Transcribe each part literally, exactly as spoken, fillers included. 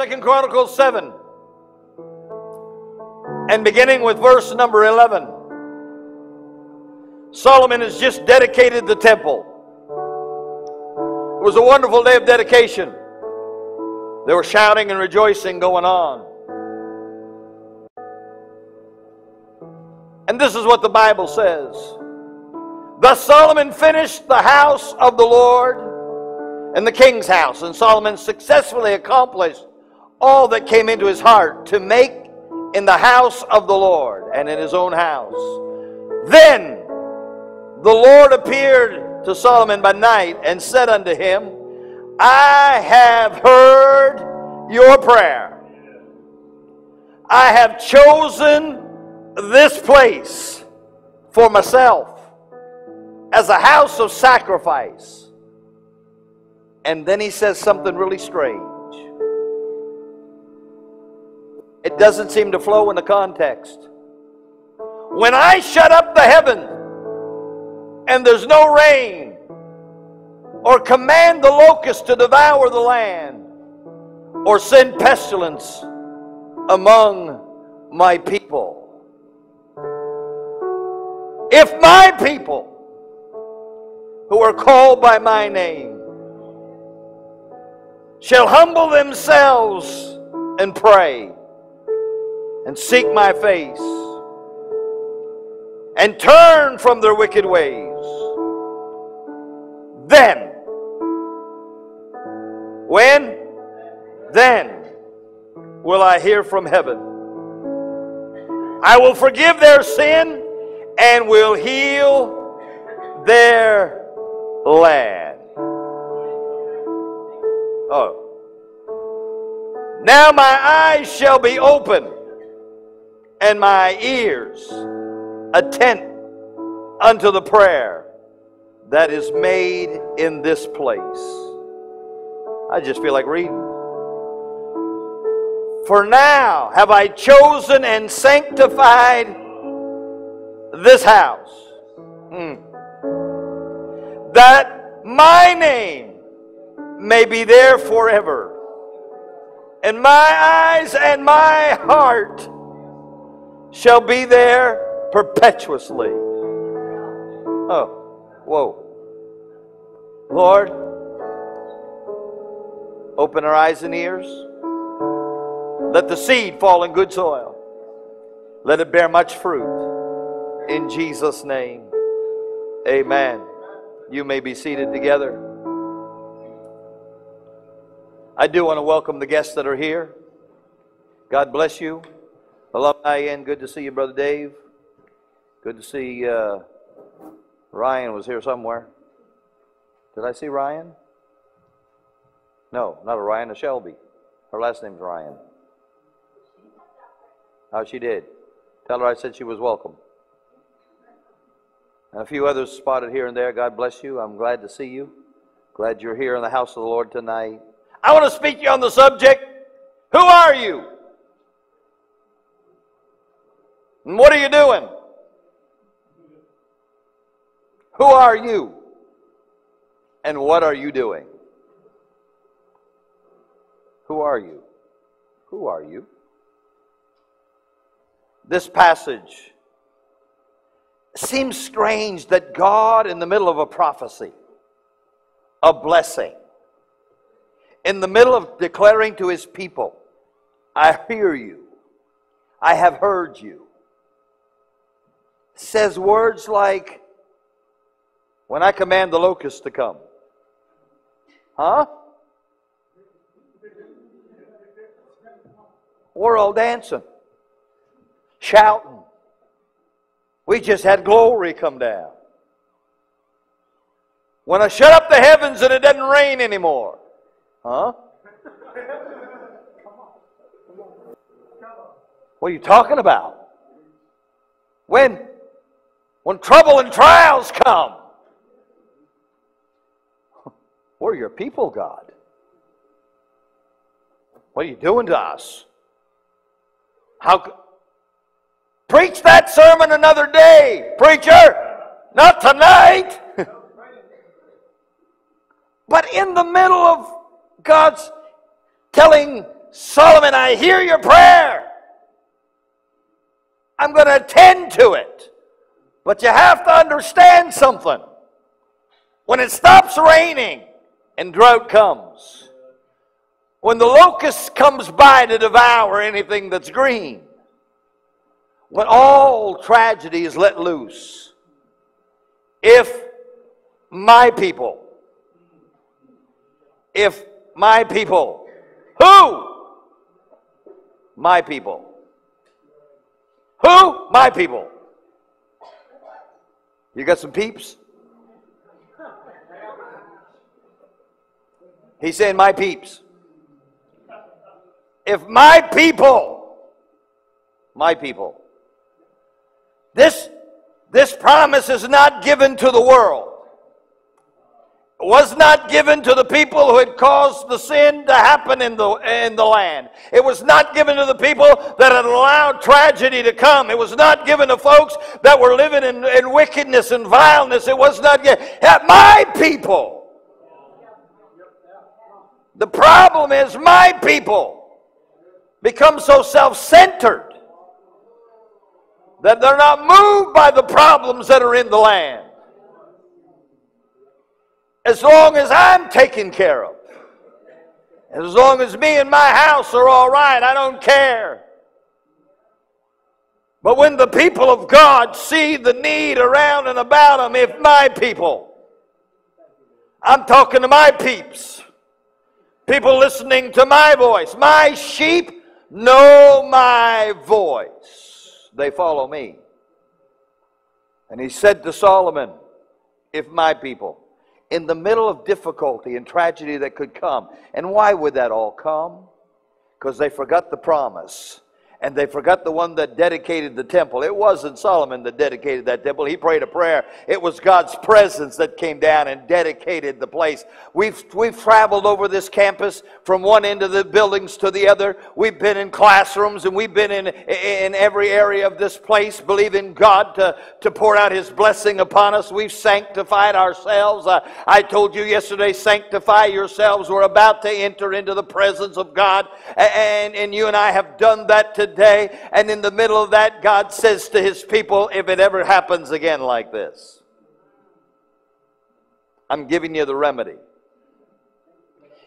Second Chronicles seven. And beginning with verse number eleven. Solomon has just dedicated the temple. It was a wonderful day of dedication. There was shouting and rejoicing going on. And this is what the Bible says. Thus Solomon finished the house of the Lord and the king's house. And Solomon successfully accomplished all that came into his heart to make in the house of the Lord and in his own house. Then the Lord appeared to Solomon by night and said unto him, I have heard your prayer. I have chosen this place for myself as a house of sacrifice. And then he says something really strange. It doesn't seem to flow in the context. When I shut up the heaven and there's no rain, or command the locusts to devour the land, or send pestilence among my people. If my people who are called by my name shall humble themselves and pray, and seek my face, and turn from their wicked ways, then, when? Then will I hear from heaven. I will forgive their sin, and will heal their land. Oh. Now my eyes shall be open, and my ears attend unto the prayer that is made in this place. I just feel like reading. For now have I chosen and sanctified this house, mm, that my name may be there forever, and my eyes and my heart shall be there perpetuously. Oh, whoa. Lord, open our eyes and ears. Let the seed fall in good soil. Let it bear much fruit. In Jesus' name, amen. You may be seated together. I do want to welcome the guests that are here. God bless you. Alumni in, good to see you, Brother Dave. Good to see uh, Ryan was here somewhere. Did I see Ryan? No, not a Ryan, a Shelby. Her last name's Ryan. How she did. Tell her I said she was welcome. And a few others spotted here and there. God bless you. I'm glad to see you. Glad you're here in the house of the Lord tonight. I want to speak to you on the subject, who are you? And what are you doing? Who are you? And what are you doing? Who are you? Who are you? This passage seems strange that God, in the middle of a prophecy, a blessing, in the middle of declaring to his people, I hear you, I have heard you, says words like, when I command the locusts to come. Huh? We're all dancing, shouting. We just had glory come down. When I shut up the heavens and it doesn't rain anymore. Huh? What are you talking about? When? When trouble and trials come. We're your people, God. What are you doing to us? How? Preach that sermon another day, preacher. Not tonight. But in the middle of God's telling Solomon, I hear your prayer. I'm going to attend to it. But you have to understand something. When it stops raining and drought comes, when the locust comes by to devour anything that's green, when all tragedy is let loose, if my people, if my people, who? My people. Who? My people. You got some peeps? He's saying my peeps. If my people, my people, this, this promise is not given to the world. It was not given to the people who had caused the sin to happen in the, in the land. It was not given to the people that had allowed tragedy to come. It was not given to folks that were living in, in wickedness and vileness. It was not given. My people. The problem is my people become so self-centered that they're not moved by the problems that are in the land. As long as I'm taken care of, as long as me and my house are all right, I don't care. But when the people of God see the need around and about them, if my people, I'm talking to my peeps, people listening to my voice, my sheep know my voice. They follow me. And he said to Solomon, if my people, in the middle of difficulty and tragedy that could come. And why would that all come? Because they forgot the promise. And they forgot the one that dedicated the temple. It wasn't Solomon that dedicated that temple. He prayed a prayer. It was God's presence that came down and dedicated the place. We've, we've traveled over this campus from one end of the buildings to the other. We've been in classrooms and we've been in, in every area of this place, believing God to, to pour out His blessing upon us. We've sanctified ourselves. I, I told you yesterday, sanctify yourselves. We're about to enter into the presence of God. And, and you and I have done that today. Day, and in the middle of that, God says to His people, if it ever happens again like this, I'm giving you the remedy.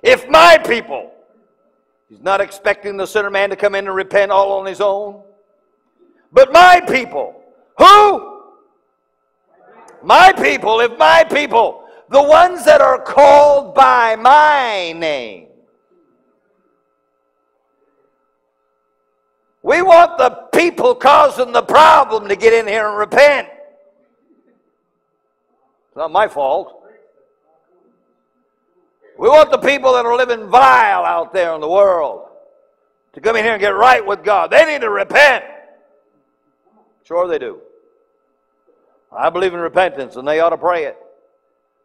If my people, He's not expecting the sinner man to come in and repent all on his own, but my people, who? My people, if my people, the ones that are called by my name. We want the people causing the problem to get in here and repent. It's not my fault. We want the people that are living vile out there in the world to come in here and get right with God. They need to repent. Sure they do. I believe in repentance and they ought to pray it.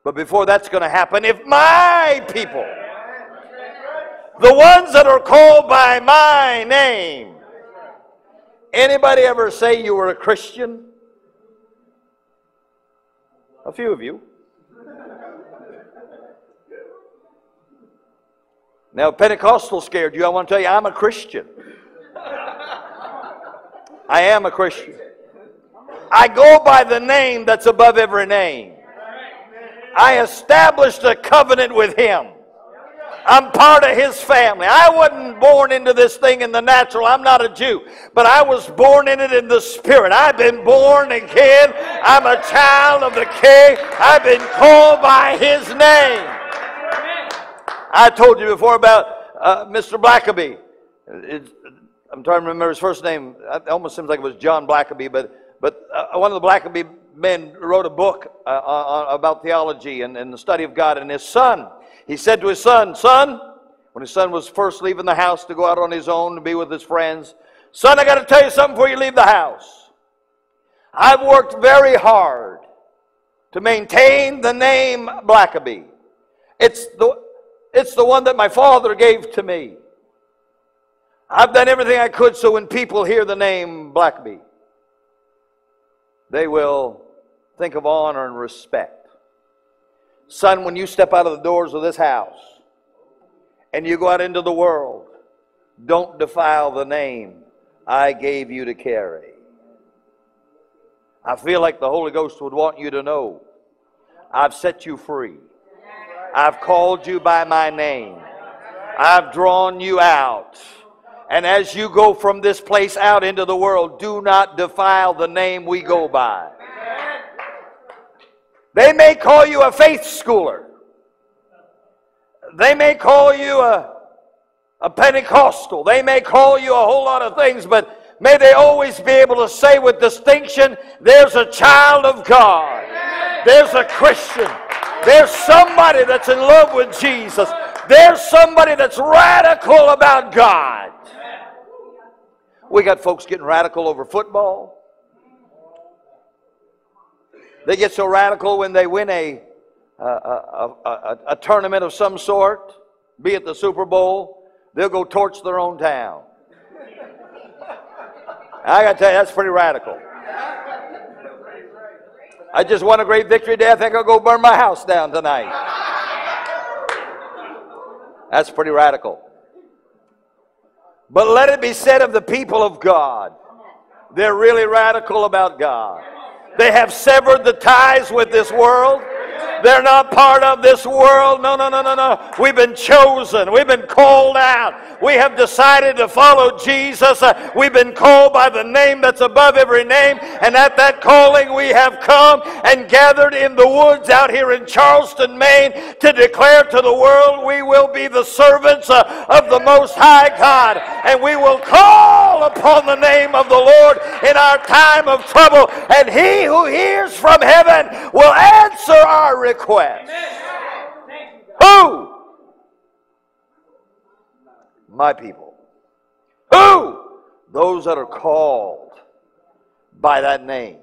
But before that's going to happen, if my people, the ones that are called by my name. Anybody ever say you were a Christian? A few of you. Now, Pentecostal scared you. I want to tell you, I'm a Christian. I am a Christian. I go by the name that's above every name. I established a covenant with Him. I'm part of His family. I wasn't born into this thing in the natural. I'm not a Jew. But I was born in it in the Spirit. I've been born again. I'm a child of the King. I've been called by His name. I told you before about uh, Mister Blackaby. It's, I'm trying to remember his first name. It almost seems like it was John Blackaby. But, but uh, one of the Blackaby men wrote a book uh, on, about theology and, and the study of God. And his son, he said to his son, son, when his son was first leaving the house to go out on his own to be with his friends, son, I got to tell you something before you leave the house. I've worked very hard to maintain the name Blackaby. It's the, it's the one that my father gave to me. I've done everything I could so when people hear the name Blackaby, they will think of honor and respect. Son, when you step out of the doors of this house and you go out into the world, Don't defile the name I gave you to carry. I feel like the Holy Ghost would want you to know, I've set you free. I've called you by my name. I've drawn you out. And as you go from this place out into the world, do not defile the name we go by. They may call you a faith schooler. They may call you a, a Pentecostal. They may call you a whole lot of things, but may they always be able to say with distinction, there's a child of God. There's a Christian. There's somebody that's in love with Jesus. There's somebody that's radical about God. We got folks getting radical over football. They get so radical when they win a A, a, a, a tournament of some sort, be it the Super Bowl, they'll go torch their own town. I got to tell you, that's pretty radical. I just won a great victory today. I think I'll go burn my house down tonight. That's pretty radical. But let it be said of the people of God, they're really radical about God. They have severed the ties with this world. They're not part of this world. No, no, no, no, no. We've been chosen. We've been called out. We have decided to follow Jesus. Uh, we've been called by the name that's above every name. And at that calling we have come and gathered in the woods out here in Charleston, Maine to declare to the world we will be the servants uh, of the Most High God. And we will call upon the name of the Lord in our time of trouble. And He who hears from heaven will answer our request. Who? My people. Who? Those that are called by that name.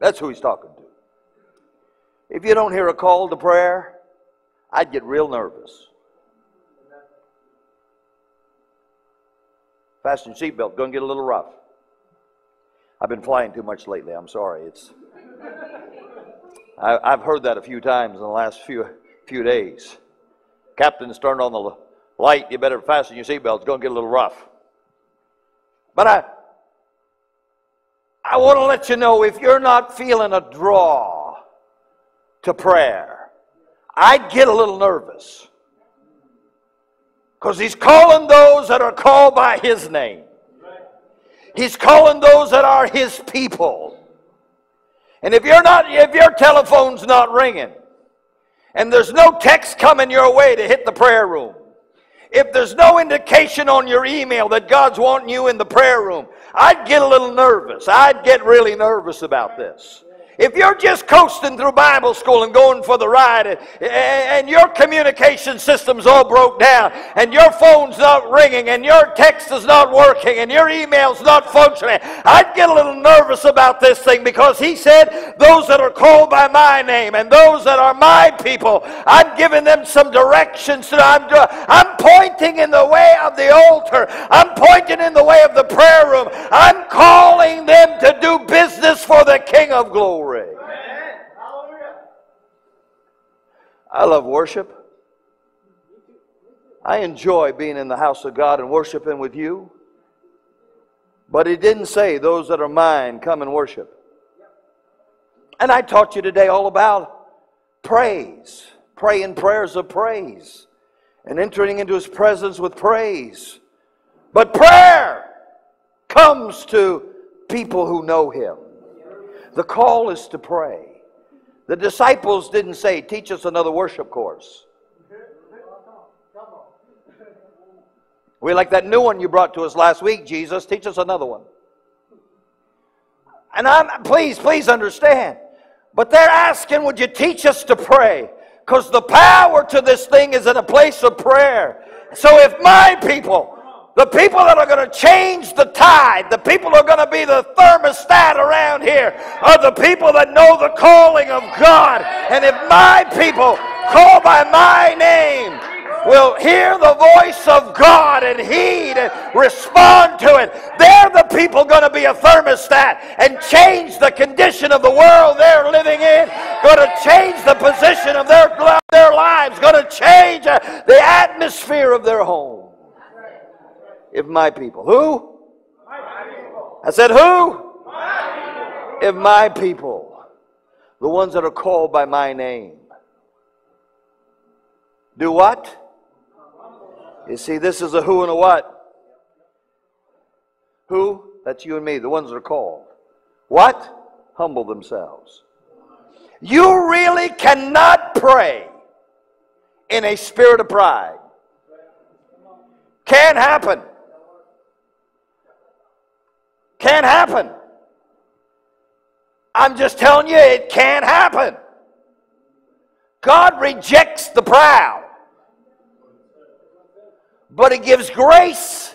That's who he's talking to. If you don't hear a call to prayer, I'd get real nervous. Fasten your seatbelt. Gonna get a little rough. I've been flying too much lately. I'm sorry. It's I've heard that a few times in the last few few days. Captain's turned on the light. You better fasten your seatbelt. It's going to get a little rough. But I, I want to let you know, if you're not feeling a draw to prayer, I'd get a little nervous. Because he's calling those that are called by his name. He's calling those that are his people. And if you're not, if your telephone's not ringing, and there's no text coming your way to hit the prayer room, if there's no indication on your email that God's wanting you in the prayer room, I'd get a little nervous. I'd get really nervous about this. If you're just coasting through Bible school and going for the ride, and, and your communication system's all broke down, and your phone's not ringing, and your text is not working, and your email's not functioning, I'd get a little nervous about this thing, because he said, those that are called by my name and those that are my people, I'm giving them some directions. To, I'm, I'm pointing in the way of the altar. I'm pointing in the way of the prayer room. I'm calling them to do business for the King of Glory. I love worship. I enjoy being in the house of God and worshiping with you. But it didn't say those that are mine come and worship. And I taught you today all about praise. Praying prayers of praise. And entering into His presence with praise. But prayer comes to people who know Him. The call is to pray. The disciples didn't say, teach us another worship course. We like that new one you brought to us last week, Jesus. Teach us another one. And I'm, please, please understand. But they're asking, would you teach us to pray? Because the power to this thing is in a place of prayer. So if my people, the people that are going to change the tide, the people who are going to be the thermostat around here, are the people that know the calling of God. And if my people, called by my name, will hear the voice of God and heed and respond to it, they're the people going to be a thermostat and change the condition of the world they're living in, going to change the position of their, their lives, going to change the atmosphere of their home. If my people. Who? My people. I said who? My people. If my people, the ones that are called by my name, do what? You see, this is a who and a what. Who? That's you and me, the ones that are called. What? Humble themselves. You really cannot pray in a spirit of pride. Can't happen. Can't happen. I'm just telling you, it can't happen. God rejects the proud, but He gives grace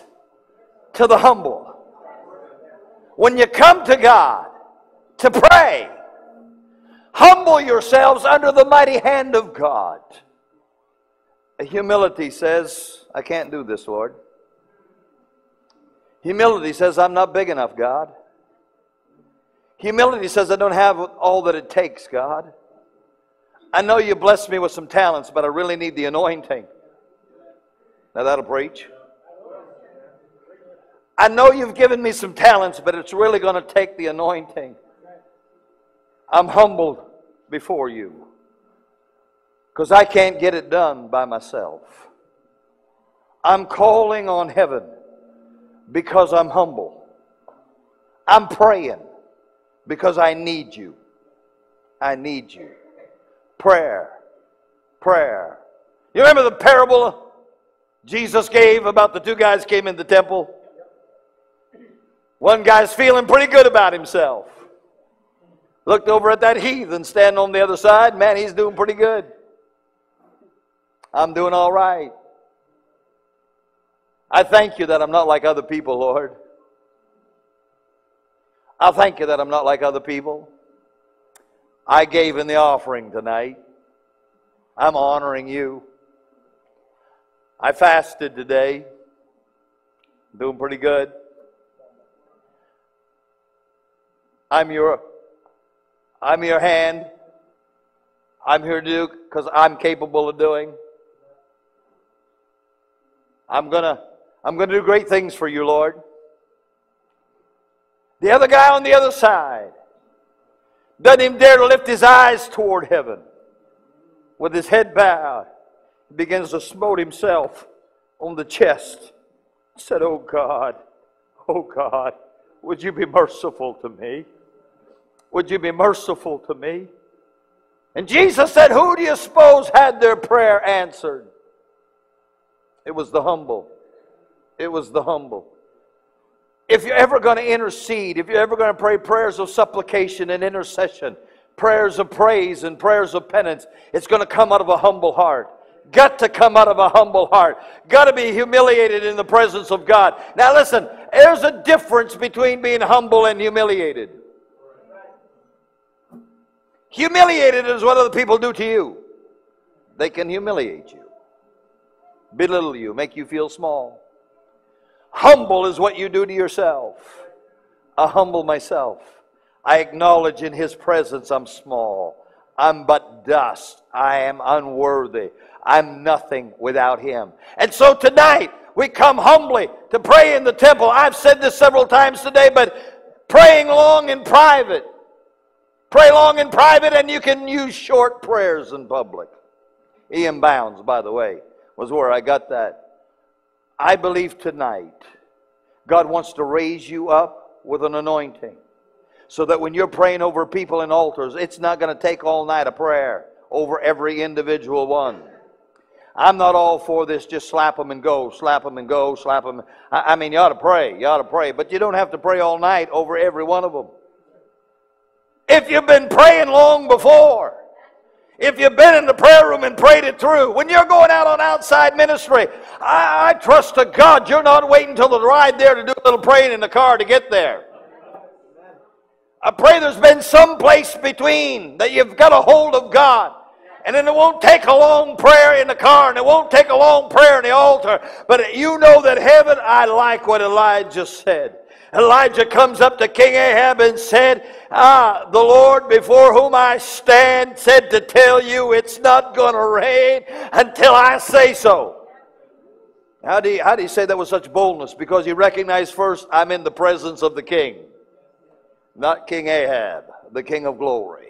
to the humble. When you come to God to pray, humble yourselves under the mighty hand of God. Humility says, I can't do this, Lord. Humility says, I'm not big enough, God. Humility says, I don't have all that it takes, God. I know you blessed me with some talents, but I really need the anointing. Now that'll preach. I know you've given me some talents, but it's really going to take the anointing. I'm humbled before you, because I can't get it done by myself. I'm calling on heaven because I'm humble. I'm praying because I need you. I need you. Prayer. Prayer. You remember the parable Jesus gave about the two guys came in the temple? One guy's feeling pretty good about himself. Looked over at that heathen standing on the other side. Man, he's doing pretty good. I'm doing all right. I thank you that I'm not like other people, Lord. I thank you that I'm not like other people. I gave in the offering tonight. I'm honoring you. I fasted today. I'm doing pretty good. I'm your I'm your hand. I'm here to do because I'm capable of doing. I'm gonna I'm gonna do great things for you, Lord. The other guy on the other side doesn't even dare to lift his eyes toward heaven. With his head bowed, he begins to smote himself on the chest. He said, "Oh God, oh God, would you be merciful to me? Would you be merciful to me?" And Jesus said, who do you suppose had their prayer answered? It was the humble. It was the humble. If you're ever going to intercede, if you're ever going to pray prayers of supplication and intercession, prayers of praise and prayers of penance, it's going to come out of a humble heart. Got to come out of a humble heart. Got to be humiliated in the presence of God. Now listen, there's a difference between being humble and humiliated. Humiliated is what other people do to you. They can humiliate you, belittle you, make you feel small. Humble is what you do to yourself. I humble myself. I acknowledge in His presence I'm small. I'm but dust. I am unworthy. I'm nothing without Him. And so tonight, we come humbly to pray in the temple. I've said this several times today, but praying long in private. Pray long in private, and you can use short prayers in public. E. M. Bounds, by the way, was where I got that. I believe tonight God wants to raise you up with an anointing so that when you're praying over people in altars, it's not going to take all night a prayer over every individual one. I'm not all for this, just slap them and go, slap them and go, slap them. I, I mean, you ought to pray, you ought to pray, but you don't have to pray all night over every one of them. If you've been praying long before, if you've been in the prayer room and prayed it through, when you're going out on outside ministry, I, I trust to God you're not waiting till the ride there to do a little praying in the car to get there. I pray there's been some place between that you've got a hold of God. And then it won't take a long prayer in the car, and it won't take a long prayer in the altar. But you know that heaven, I like what Elijah said. Elijah comes up to King Ahab and said, Ah, the Lord before whom I stand said to tell you it's not going to rain until I say so. How do you, how do you say that with such boldness? Because you recognize first, I'm in the presence of the king. Not King Ahab, the king of glory.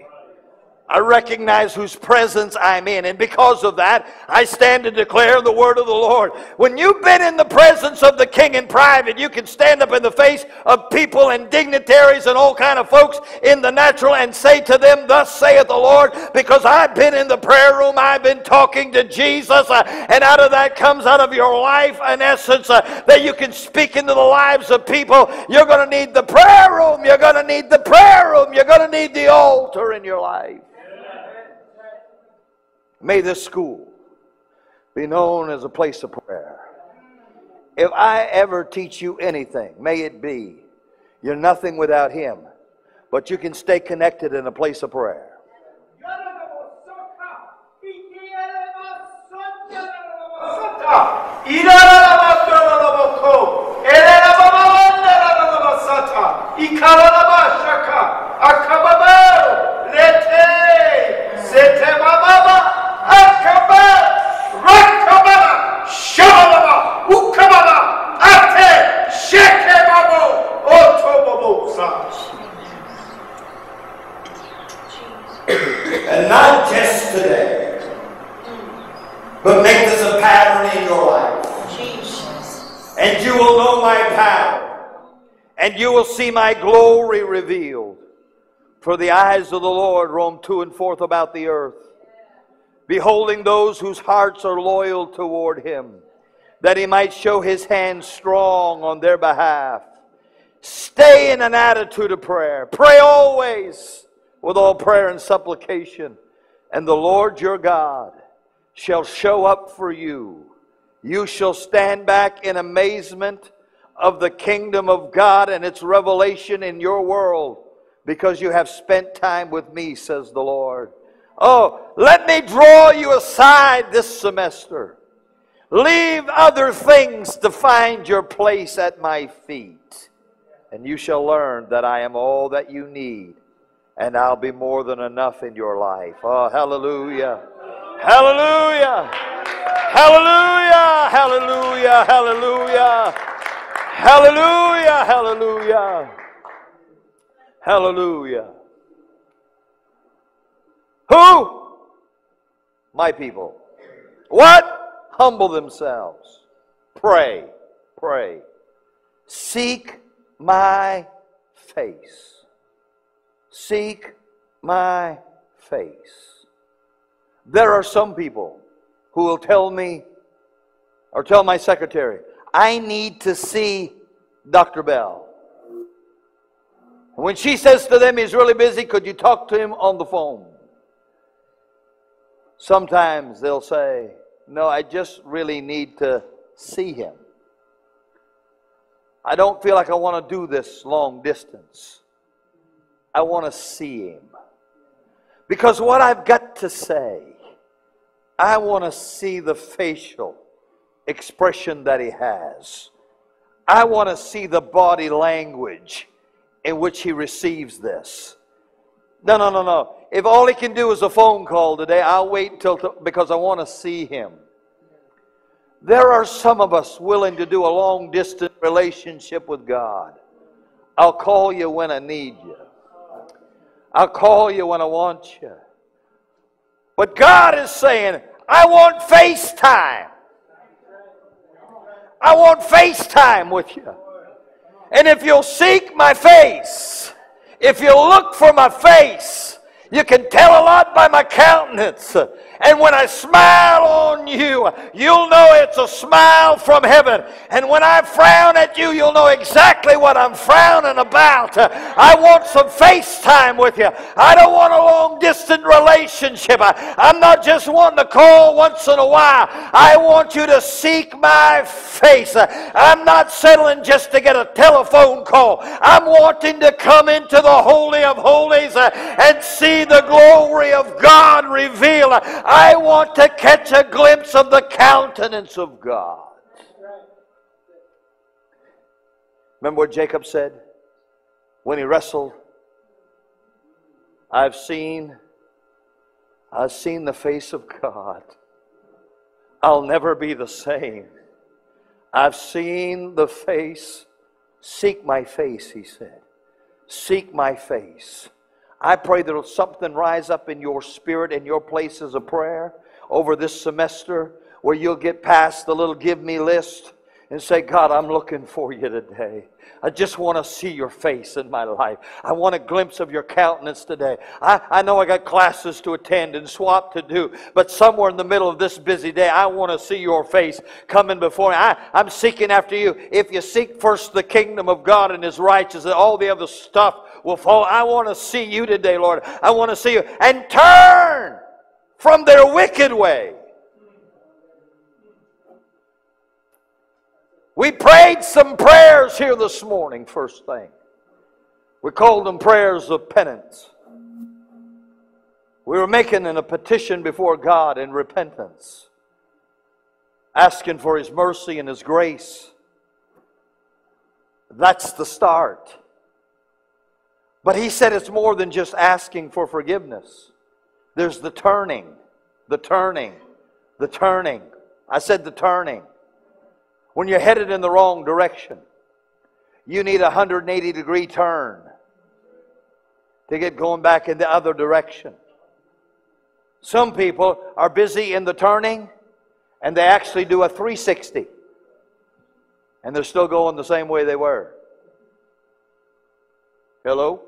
I recognize whose presence I'm in. And because of that, I stand to declare the word of the Lord. When you've been in the presence of the king in private, you can stand up in the face of people and dignitaries and all kind of folks in the natural and say to them, thus saith the Lord, because I've been in the prayer room, I've been talking to Jesus, uh, and out of that comes out of your life, in essence, uh, that you can speak into the lives of people. You're going to need the prayer room. You're going to need the prayer room. You're going to need the altar in your life. May this school be known as a place of prayer. If I ever teach you anything, may it be, you're nothing without Him, but you can stay connected in a place of prayer. And not just today, but make this a pattern in your life. Jesus. And you will know my power, and you will see my glory revealed. For the eyes of the Lord roam to and forth about the earth, beholding those whose hearts are loyal toward him, that he might show his hand strong on their behalf. Stay in an attitude of prayer. Pray always with all prayer and supplication. And the Lord your God shall show up for you. You shall stand back in amazement of the kingdom of God and its revelation in your world, because you have spent time with me, says the Lord. Oh, let me draw you aside this semester. Leave other things to find your place at my feet. And you shall learn that I am all that you need, and I'll be more than enough in your life. Oh, hallelujah. Hallelujah. Hallelujah. Hallelujah. Hallelujah. Hallelujah. Hallelujah. Hallelujah. Who? My people. What? Humble themselves. Pray. Pray. Seek my face. Seek my face. There are some people who will tell me, or tell my secretary, I need to see Doctor Bell. And when she says to them, he's really busy, could you talk to him on the phone? Sometimes they'll say, no, I just really need to see him. I don't feel like I want to do this long distance. I want to see him. Because what I've got to say, I want to see the facial expression that he has. I want to see the body language in which he receives this. No, no, no, no. If all he can do is a phone call today, I'll wait till to, because I want to see him. There are some of us willing to do a long distance relationship with God. I'll call you when I need you. I'll call you when I want you. But God is saying, I want FaceTime. I want FaceTime with you. And if you'll seek my face, if you'll look for my face, you can tell a lot by my countenance. And when I smile on you, you'll know it's a smile from heaven. And when I frown at you, you'll know exactly what I'm frowning about. I want some face time with you. I don't want a long-distance relationship. I, I'm not just wanting to call once in a while. I want you to seek my face. I'm not settling just to get a telephone call. I'm wanting to come into the Holy of Holies and see the glory of God revealed. I want to catch a glimpse of the countenance of God. Remember what Jacob said when he wrestled? I've seen, I've seen the face of God. I'll never be the same. I've seen the face. Seek my face, he said. Seek my face. I pray that something rise up in your spirit and your places of prayer over this semester where you'll get past the little give me list and say, God, I'm looking for you today. I just want to see your face in my life. I want a glimpse of your countenance today. I, I know I got classes to attend and swap to do, but somewhere in the middle of this busy day, I want to see your face coming before me. I, I'm seeking after you. If you seek first the kingdom of God and His righteousness, all the other stuff will follow. I want to see you today, Lord. I want to see you. And turn from their wicked way. We prayed some prayers here this morning, first thing. We called them prayers of penance. We were making a petition before God in repentance, asking for His mercy and His grace. That's the start. But He said it's more than just asking for forgiveness. There's the turning, the turning, the turning. I said the turning. When you're headed in the wrong direction, you need a one hundred eighty degree turn to get going back in the other direction. Some people are busy in the turning and they actually do a three sixty. And they're still going the same way they were. Hello?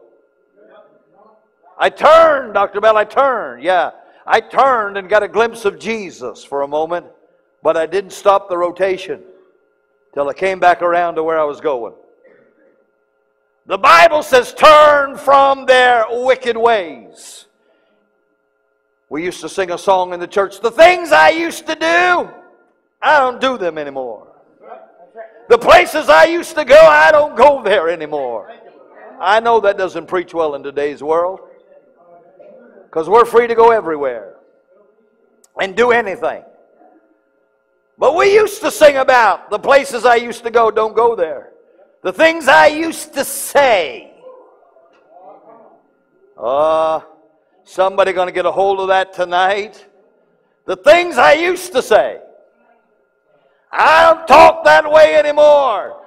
I turned, Doctor Bell, I turned. Yeah, I turned and got a glimpse of Jesus for a moment, but I didn't stop the rotation till I came back around to where I was going. The Bible says, turn from their wicked ways. We used to sing a song in the church, the things I used to do, I don't do them anymore. The places I used to go, I don't go there anymore. I know that doesn't preach well in today's world, because we're free to go everywhere and do anything. But we used to sing about the places I used to go, don't go there. The things I used to say. Uh, somebody going to get a hold of that tonight? The things I used to say. I don't talk that way anymore.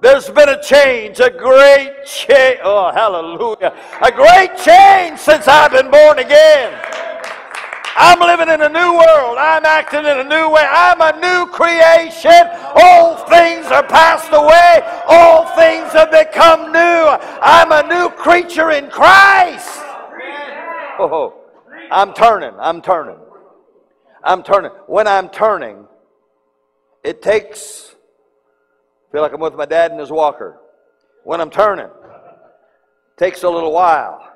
There's been a change, a great change. Oh, hallelujah. A great change since I've been born again. I'm living in a new world. I'm acting in a new way. I'm a new creation. All things are passed away. All things have become new. I'm a new creature in Christ. Oh, I'm turning. I'm turning. I'm turning. When I'm turning, it takes... I feel like I'm with my dad in his walker. When I'm turning, it takes a little while.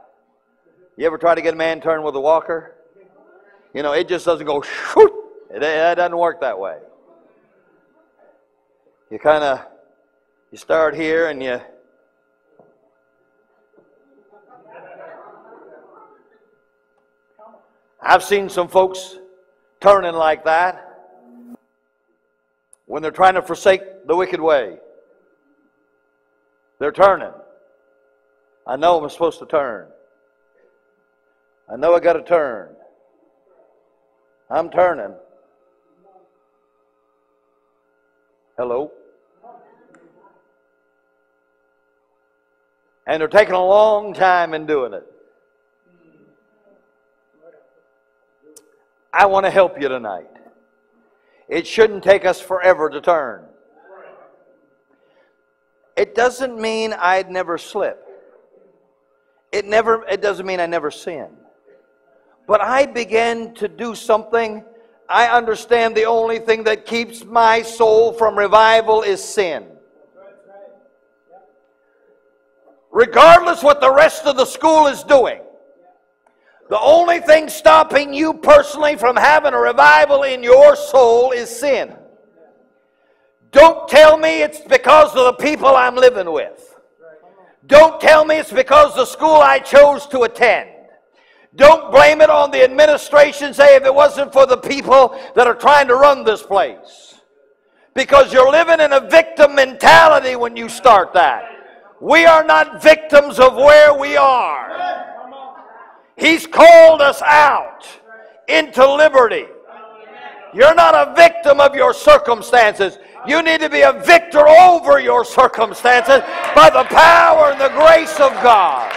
You ever try to get a man turned with a walker? You know, it just doesn't go, shoot. It, it doesn't work that way. You kind of, you start here and you, I've seen some folks turning like that when they're trying to forsake the wicked way. They're turning. I know I'm supposed to turn. I know I got to turn. I'm turning. Hello? And they're taking a long time in doing it. I want to help you tonight. It shouldn't take us forever to turn. It doesn't mean I'd never slip. It never, it doesn't mean I never sin. But I began to do something. I understand the only thing that keeps my soul from revival is sin. Regardless what the rest of the school is doing, the only thing stopping you personally from having a revival in your soul is sin. Don't tell me it's because of the people I'm living with. Don't tell me it's because of the school I chose to attend. Don't blame it on the administration. Say, if it wasn't for the people that are trying to run this place. Because you're living in a victim mentality when you start that. We are not victims of where we are. He's called us out into liberty. You're not a victim of your circumstances. You need to be a victor over your circumstances by the power and the grace of God.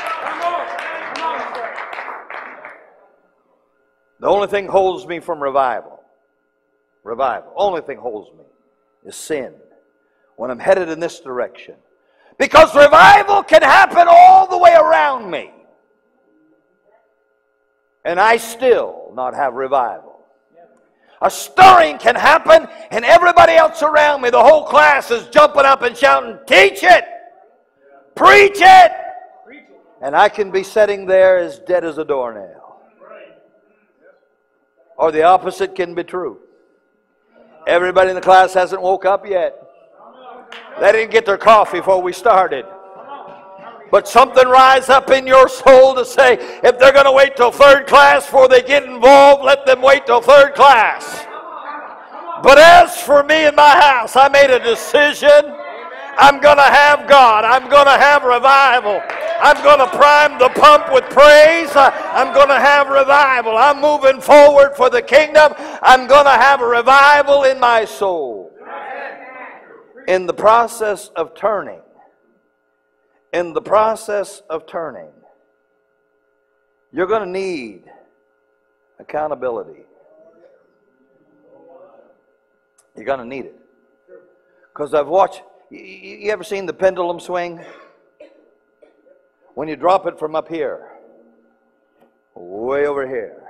The only thing holds me from revival, revival, only thing holds me is sin when I'm headed in this direction. Because revival can happen all the way around me, and I still not have revival. A stirring can happen, and everybody else around me, the whole class is jumping up and shouting, teach it, preach it. And I can be sitting there as dead as a doornail. Or the opposite can be true. Everybody in the class hasn't woke up yet. They didn't get their coffee before we started. But something rise up in your soul to say, if they're going to wait till third class before they get involved, let them wait till third class. But as for me and my house, I made a decision. I'm going to have God. I'm going to have revival. I'm going to prime the pump with praise. I'm going to have revival. I'm moving forward for the kingdom. I'm going to have a revival in my soul. In the process of turning, In the process of turning, you're going to need accountability. You're going to need it. Because I've watched, you, you ever seen the pendulum swing? When you drop it from up here, way over here,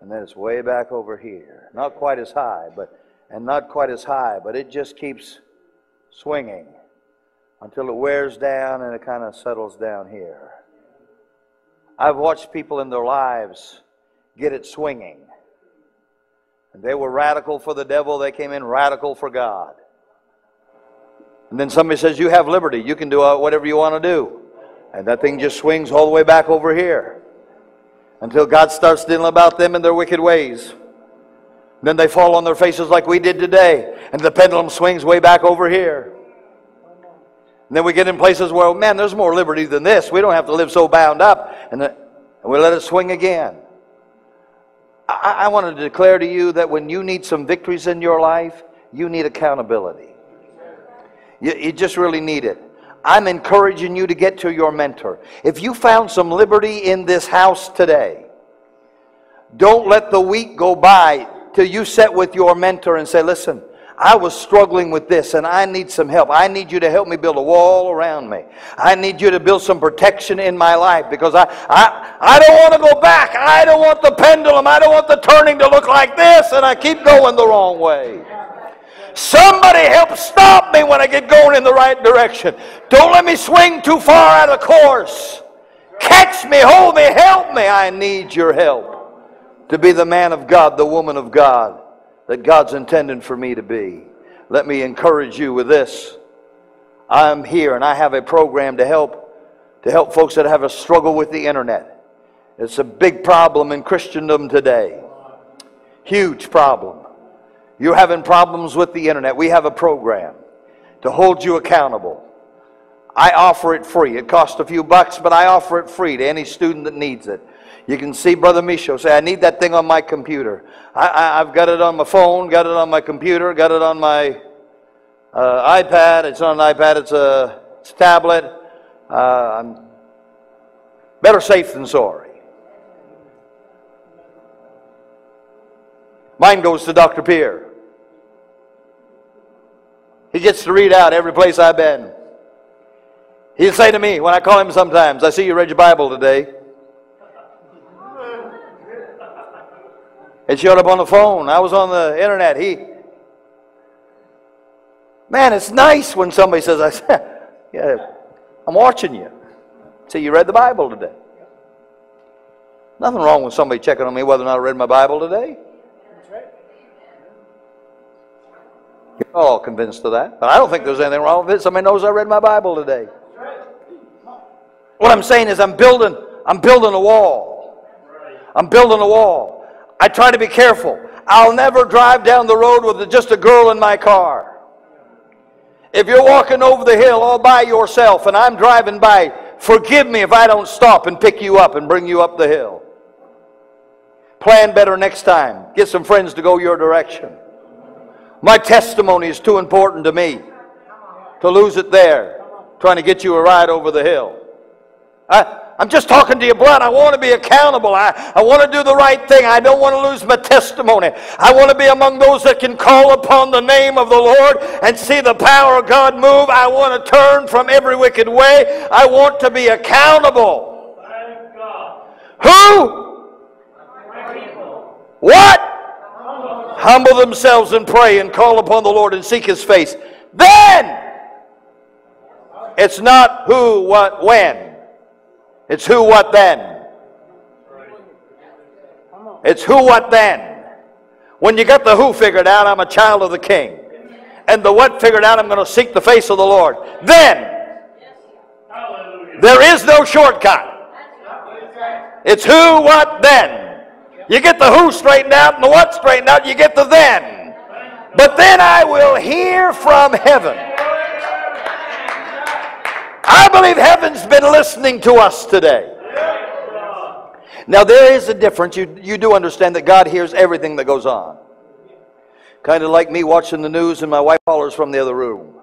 and then it's way back over here. Not quite as high, but, and not quite as high, but it just keeps swinging until it wears down and it kind of settles down here. I've watched people in their lives get it swinging. And they were radical for the devil. They came in radical for God. And then somebody says, you have liberty. You can do whatever you want to do. And that thing just swings all the way back over here until God starts dealing about them and their wicked ways. And then they fall on their faces like we did today. And the pendulum swings way back over here. And then we get in places where, man, there's more liberty than this. We don't have to live so bound up. And, the, and we let it swing again. I, I want to declare to you that when you need some victories in your life, you need accountability. You, you just really need it. I'm encouraging you to get to your mentor. If you found some liberty in this house today, don't let the week go by till you sit with your mentor and say, listen, I was struggling with this and I need some help. I need you to help me build a wall around me. I need you to build some protection in my life because I, I, I don't want to go back. I don't want the pendulum. I don't want the turning to look like this and I keep going the wrong way. Somebody help stop me when I get going in the right direction. Don't let me swing too far out of course. Catch me, hold me, help me. I need your help to be the man of God, the woman of God that God's intended for me to be. Let me encourage you with this. I'm here and I have a program to help to help folks that have a struggle with the internet. It's a big problem in Christendom today. Huge problem. You're having problems with the internet. We have a program to hold you accountable. I offer it free. It costs a few bucks, but I offer it free to any student that needs it. You can see Brother Micho say, I need that thing on my computer. I, I, I've got it on my phone, got it on my computer, got it on my uh, iPad. It's not an iPad, it's a, it's a tablet. Uh, I'm better safe than sorry. Mine goes to Doctor Pierre. He gets to read out every place I've been. He'll say to me when I call him sometimes, I see you read your Bible today. It showed up on the phone. I was on the internet. He, man, it's nice when somebody says, "I said, yeah, I'm watching you." See, you read the Bible today. Nothing wrong with somebody checking on me whether or not I read my Bible today. You're all convinced of that, but I don't think there's anything wrong with it. Somebody knows I read my Bible today. What I'm saying is, I'm building. I'm building a wall. I'm building a wall. I try to be careful. I'll never drive down the road with just a girl in my car. If you're walking over the hill all by yourself and I'm driving by, forgive me if I don't stop and pick you up and bring you up the hill. Plan better next time. Get some friends to go your direction. My testimony is too important to me to lose it there, trying to get you a ride over the hill. I, I'm just talking to you blunt. I want to be accountable. I, I want to do the right thing. I don't want to lose my testimony. I want to be among those that can call upon the name of the Lord and see the power of God move. I want to turn from every wicked way. I want to be accountable. Thank God. Who? What? Humble. Humble themselves and pray and call upon the Lord and seek His face. Then! It's not who, what, when. It's who, what, then. It's who, what, then. When you got the who figured out, I'm a child of the King. And the what figured out, I'm going to seek the face of the Lord. Then! There is no shortcut. It's who, what, then. You get the who straightened out and the what straightened out, you get the then. But then I will hear from heaven. I believe heaven's been listening to us today. Now there is a difference. You, you do understand that God hears everything that goes on. Kind of like me watching the news and my wife hollers from the other room.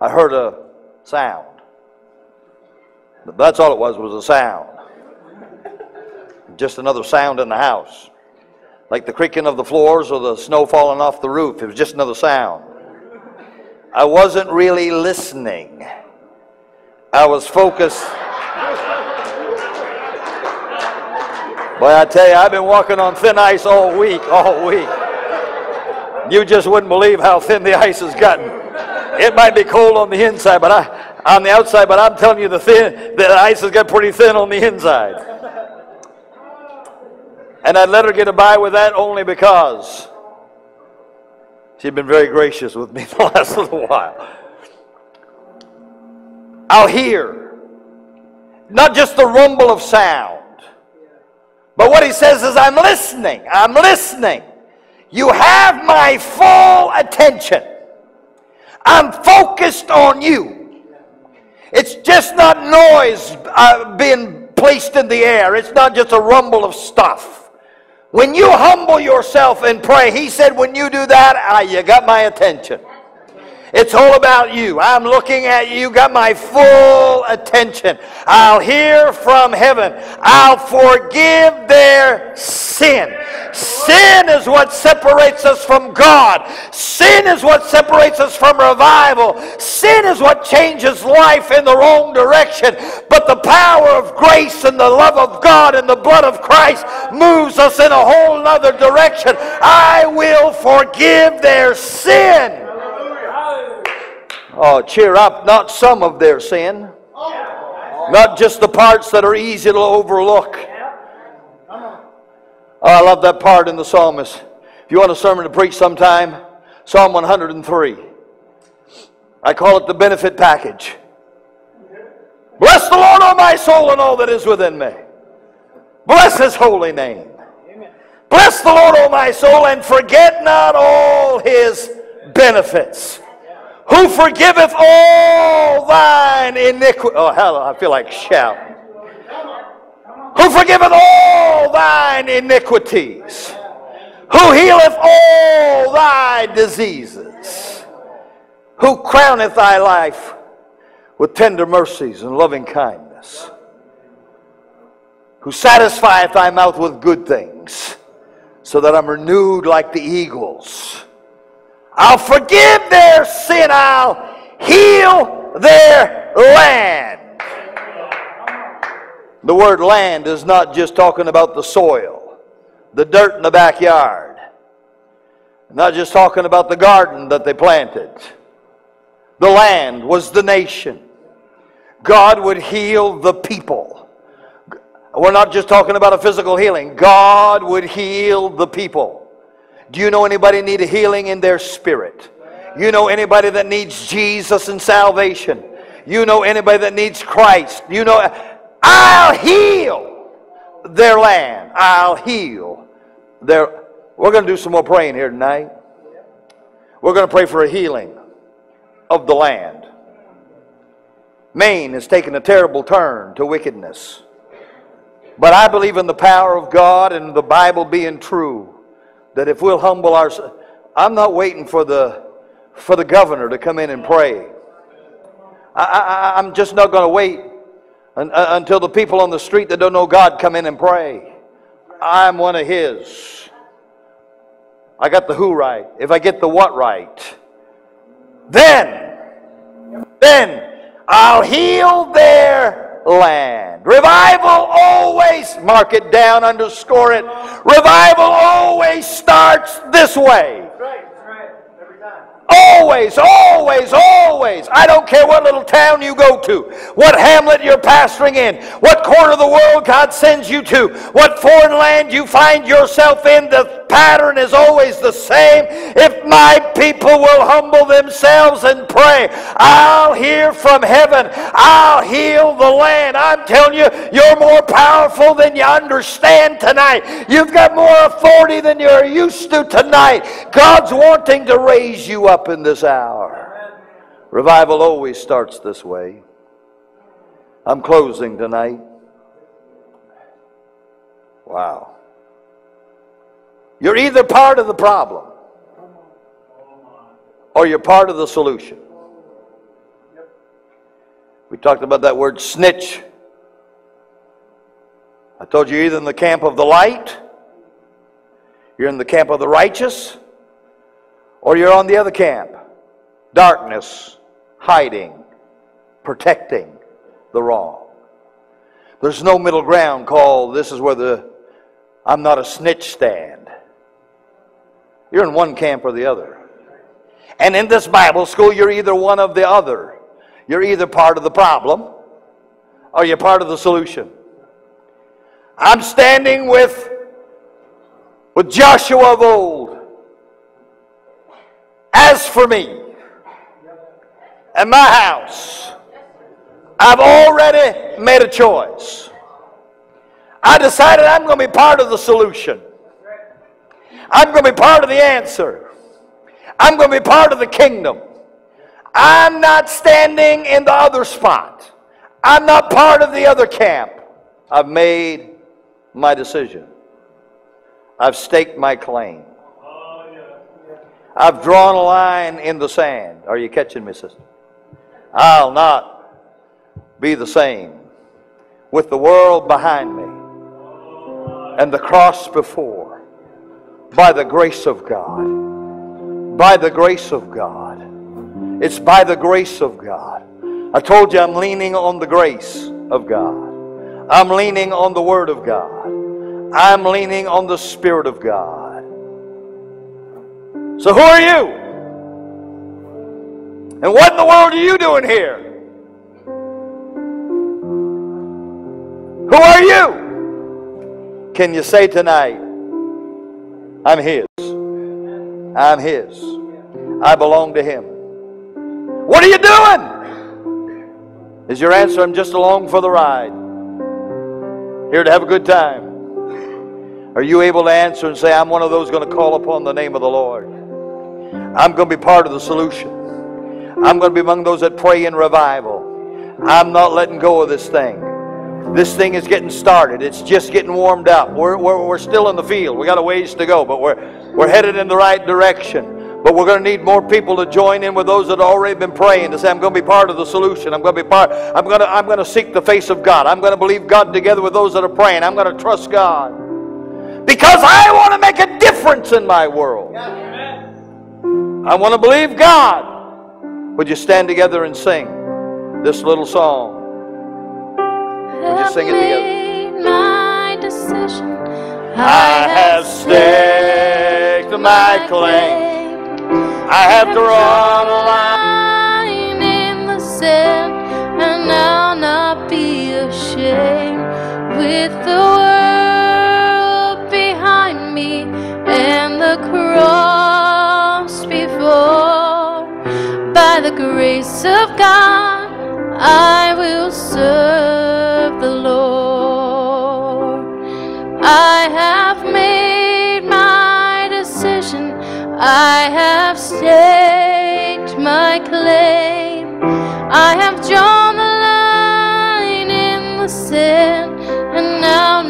I heard a sound. That's all it was, was a sound. Just another sound in the house. Like the creaking of the floors or the snow falling off the roof. It was just another sound. I wasn't really listening. I was focused. Boy, I tell you, I've been walking on thin ice all week, all week. You just wouldn't believe how thin the ice has gotten. It might be cold on the inside, but I, on the outside, but I'm telling you, the, thin, the ice has got pretty thin on the inside. And I'd let her get by with that only because she'd been very gracious with me the last little while. I'll hear not just the rumble of sound, but what he says is, I'm listening, I'm listening. You have my full attention. I'm focused on you. It's just not noise uh, being placed in the air. It's not just a rumble of stuff. When you humble yourself and pray, he said, when you do that, ah, you got my attention. It's all about you. I'm looking at you. You got my full attention. I'll hear from heaven. I'll forgive their sin. Sin is what separates us from God. Sin is what separates us from revival. Sin is what changes life in the wrong direction. But the power of grace and the love of God and the blood of Christ moves us in a whole other direction. I will forgive their sin. Oh, cheer up, not some of their sin. Not just the parts that are easy to overlook. Oh, I love that part in the psalmist. If you want a sermon to preach sometime, Psalm one hundred and three. I call it the benefit package. Bless the Lord, O my soul, and all that is within me. Bless His holy name. Bless the Lord, O my soul, and forget not all His benefits. Who forgiveth all thine iniquity. Oh, hello, I feel like shouting. Who forgiveth all thine iniquities. Who healeth all thy diseases. Who crowneth thy life with tender mercies and loving kindness. Who satisfieth thy mouth with good things, so that I'm renewed like the eagles. I'll forgive their sin. I'll heal their land. The word land is not just talking about the soil, the dirt in the backyard. Not just talking about the garden that they planted. The land was the nation. God would heal the people. We're not just talking about a physical healing. God would heal the people. Do you know anybody need a healing in their spirit? You know anybody that needs Jesus and salvation? You know anybody that needs Christ? You know, I'll heal their land. I'll heal their... We're going to do some more praying here tonight. We're going to pray for a healing of the land. Maine has taken a terrible turn to wickedness. But I believe in the power of God and the Bible being true, that if we'll humble ourselves, I'm not waiting for the for the governor to come in and pray. I, I, I'm just not going to wait un, uh, until the people on the street that don't know God come in and pray. I'm one of His. I got the who right. If I get the what right, then, then I'll heal their land. Revival always, mark it down, underscore it. Revival always starts this way. Always, always, always. I don't care what little town you go to, what hamlet you're pastoring in, what corner of the world God sends you to, what foreign land you find yourself in, the pattern is always the same. If my people will humble themselves and pray, I'll hear from heaven. I'll heal the land. I'm telling you, you're more powerful than you understand tonight. You've got more authority than you're used to tonight. God's wanting to raise you up in this hour. Amen. Revival always starts this way. I'm closing tonight. Wow. You're either part of the problem or you're part of the solution. We talked about that word snitch. I told you, either in the camp of the light, you're in the camp of the righteous, or you're on the other camp. Darkness, hiding, protecting the wrong. There's no middle ground called, this is where the I'm not a snitch stand. You're in one camp or the other. And in this Bible school, you're either one of the other. You're either part of the problem or you're part of the solution. I'm standing with, with Joshua of old. As for me and my house, I've already made a choice. I decided I'm going to be part of the solution. I'm going to be part of the answer. I'm going to be part of the kingdom. I'm not standing in the other spot. I'm not part of the other camp. I've made my decision. I've staked my claim. I've drawn a line in the sand. Are you catching me, sister? I'll not be the same with the world behind me and the cross before. By the grace of God. By the grace of God. It's by the grace of God. I told you I'm leaning on the grace of God. I'm leaning on the Word of God. I'm leaning on the Spirit of God. So who are you? And what in the world are you doing here? Who are you? Can you say tonight, I'm His. I'm His. I belong to Him. What are you doing? Is your answer, I'm just along for the ride. Here to have a good time. Are you able to answer and say, I'm one of those going to call upon the name of the Lord? I'm going to be part of the solution. I'm going to be among those that pray in revival. I'm not letting go of this thing. This thing is getting started. It's just getting warmed up. We're, we're, we're still in the field. We've got a ways to go, but we're, we're headed in the right direction. But we're going to need more people to join in with those that have already been praying to say, I'm going to be part of the solution. I'm going to be part. I'm going to, I'm going to seek the face of God. I'm going to believe God together with those that are praying. I'm going to trust God. Because I want to make a difference in my world. Amen. I want to believe God. Would you stand together and sing this little song? Would you sing it together? I made my decision. I have staked my claim. I have drawn a line in the sand, and I'll not be ashamed. With the world behind me and the cross. By the grace of God, I will serve the Lord. I have made my decision. I have staked my claim. I have drawn the line in the sand, and now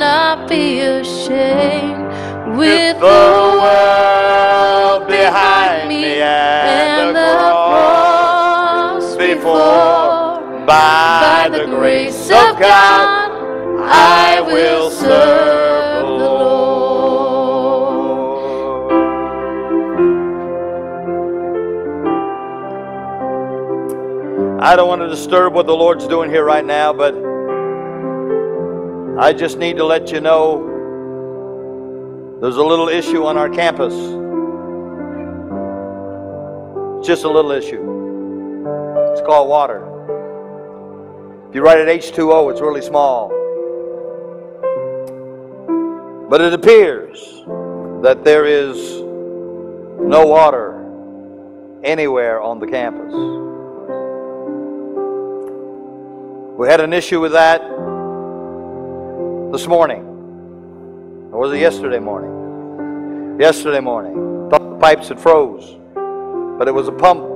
be ashamed with the world behind me and the cross before. By the grace of God, I will serve the Lord. I don't want to disturb what the Lord's doing here right now, but I just need to let you know there's a little issue on our campus. Just a little issue. It's called water. If you write it H two O, it's really small. But it appears that there is no water anywhere on the campus. We had an issue with that this morning. Or was it yesterday morning? Yesterday morning. Thought the pipes had froze, but it was a pump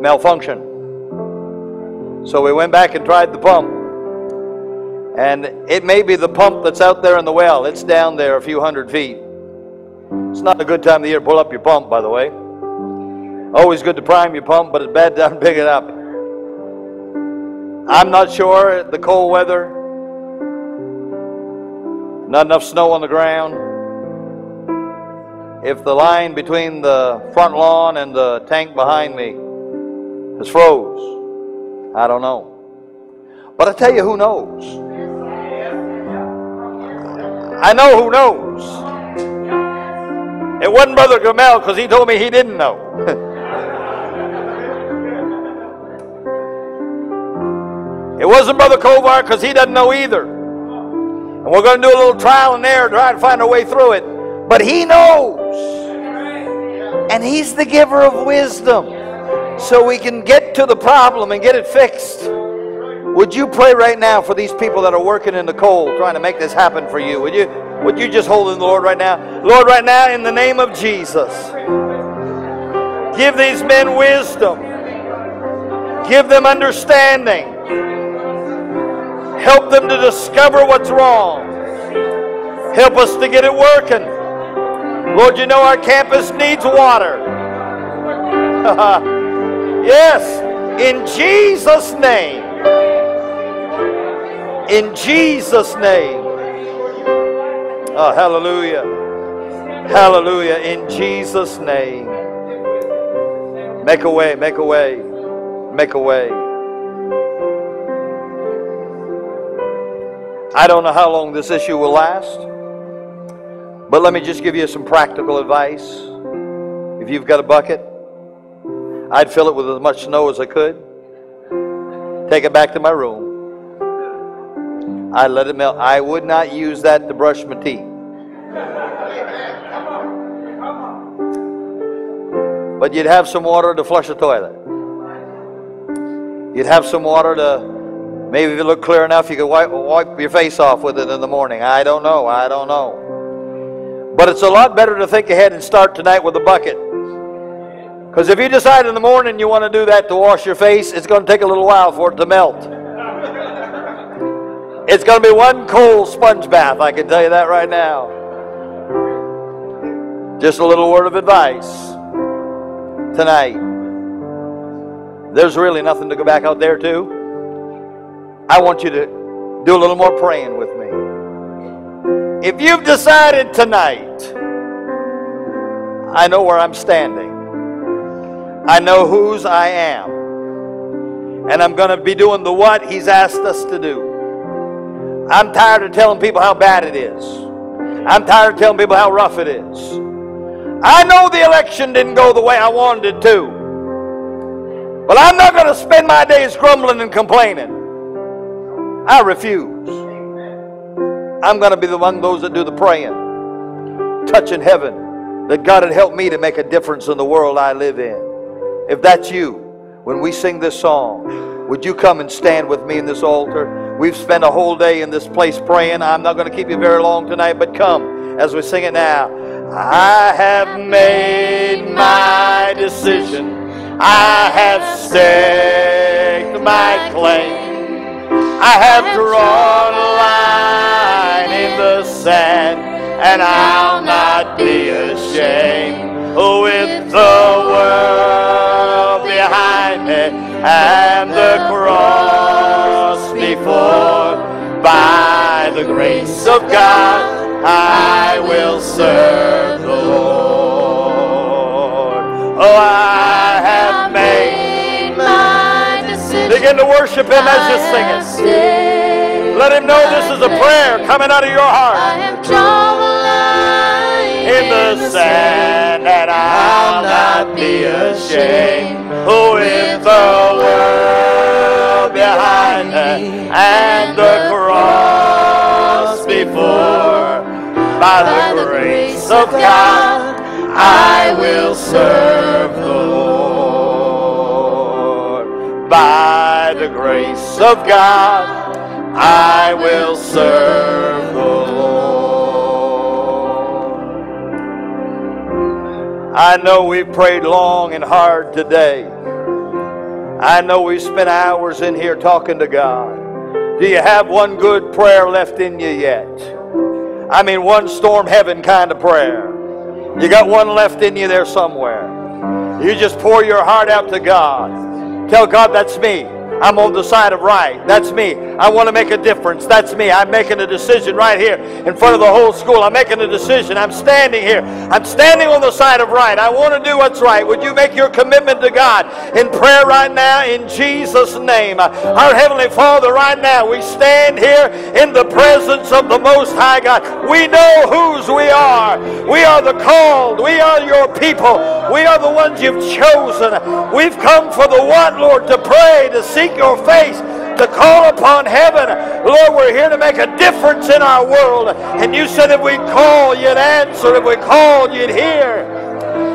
malfunction. So we went back and tried the pump. And it may be the pump that's out there in the well. It's down there a few hundred feet. It's not a good time of the year to pull up your pump, by the way. Always good to prime your pump, but it's bad time to pick it up. I'm not sure, the cold weather, not enough snow on the ground, if the line between the front lawn and the tank behind me is froze. I don't know. But I tell you who knows. I know who knows. It wasn't Brother Gamel, because he told me he didn't know. It wasn't Brother Kovar, because he doesn't know either. And we're going to do a little trial and error, try to find our way through it. But he knows. And he's the giver of wisdom. So we can get to the problem and get it fixed. Would you pray right now for these people that are working in the cold, trying to make this happen for you? Would you, would you just hold in the Lord right now? Lord, right now, in the name of Jesus, give these men wisdom. Give them understanding. Help them to discover what's wrong. Help us to get it working. Lord, you know our campus needs water. Yes, in Jesus' name. In Jesus' name. Oh, hallelujah. Hallelujah. In Jesus' name. Make a way, make a way, make a way. I don't know how long this issue will last, but let me just give you some practical advice. If you've got a bucket, I'd fill it with as much snow as I could, take it back to my room. I let it melt. I would not use that to brush my teeth. But you'd have some water to flush a toilet. You'd have some water to, maybe if it looked clear enough, you could wipe, wipe your face off with it in the morning. I don't know. I don't know. But it's a lot better to think ahead and start tonight with a bucket. Because if you decide in the morning you want to do that to wash your face, it's going to take a little while for it to melt. It's going to be one cold sponge bath, I can tell you that right now. Just a little word of advice tonight. There's really nothing to go back out there to. I want you to do a little more praying with me. If you've decided tonight, I know where I'm standing. I know whose I am. And I'm going to be doing the what He's asked us to do. I'm tired of telling people how bad it is. I'm tired of telling people how rough it is. I know the election didn't go the way I wanted it to. But I'm not going to spend my days grumbling and complaining. I refuse. I'm going to be among those that do the praying. Touching heaven. That God would help me to make a difference in the world I live in. If that's you, when we sing this song, would you come and stand with me in this altar? We've spent a whole day in this place praying. I'm not going to keep you very long tonight, but come as we sing it now. I have made my decision. I have staked my claim. I have drawn a line in the sand, and I'll not be ashamed. With the world behind me and the cross before, by the grace of God, I will serve the Lord. Oh, I have made my decision. Begin to worship Him as you sing it. Let Him know this is a prayer coming out of your heart. I have drawn the line in the sand, and I'll not be ashamed. With the world behind me and the cross before, by the grace of God, I will serve the Lord. By the grace of God, I will serve the Lord. I know we prayed long and hard today. I know we spent hours in here talking to God. Do you have one good prayer left in you yet? I mean, one storm heaven kind of prayer. You got one left in you there somewhere. You just pour your heart out to God. Tell God, that's me. I'm on the side of right. That's me. I want to make a difference. That's me. I'm making a decision right here in front of the whole school. I'm making a decision. I'm standing here. I'm standing on the side of right. I want to do what's right. Would you make your commitment to God in prayer right now in Jesus' name? Our Heavenly Father, right now, we stand here in the presence of the Most High God. We know whose we are. We are the called. We are your people. We are the ones you've chosen. We've come for the what, Lord? To pray, to seek your face, to call upon heaven. Lord, we're here to make a difference in our world. And you said if we call, you'd answer. If we called, you'd hear.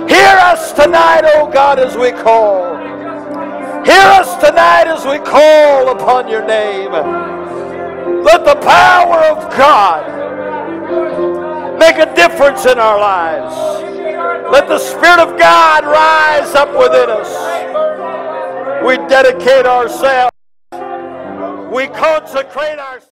Hear us tonight, oh God, as we call. Hear us tonight as we call upon your name. Let the power of God make a difference in our lives. Let the Spirit of God rise up within us. We dedicate ourselves. We consecrate ourselves.